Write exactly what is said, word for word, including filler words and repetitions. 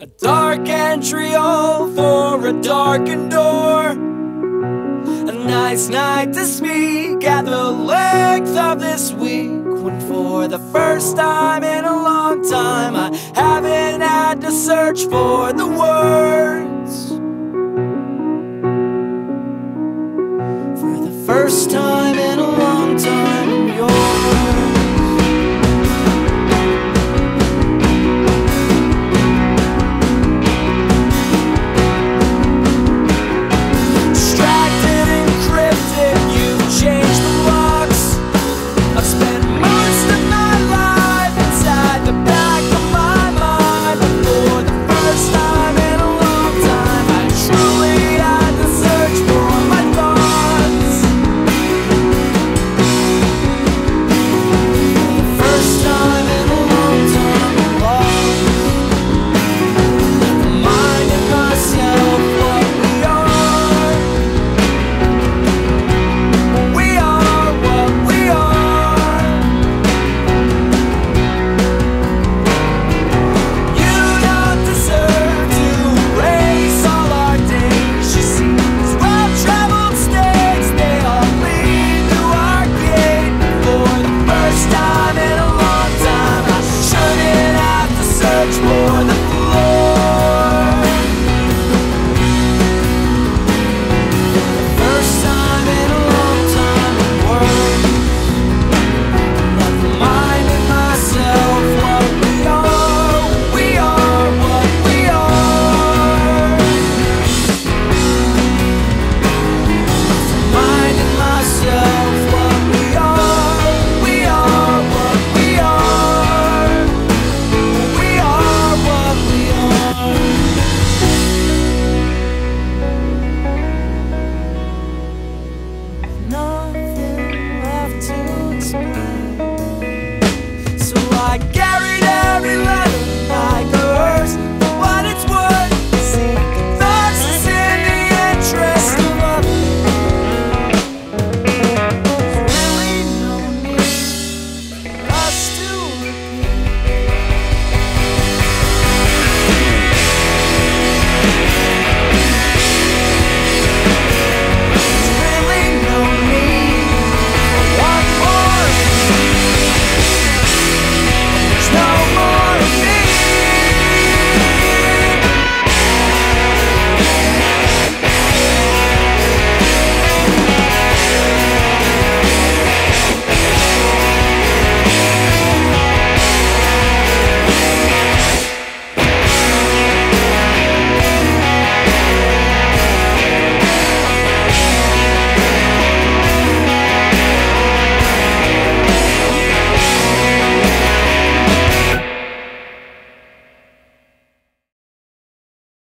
A dark entry hall for a darkened door, a nice night to speak at the length of this week, when for the first time in a long time I haven't had to search for the word.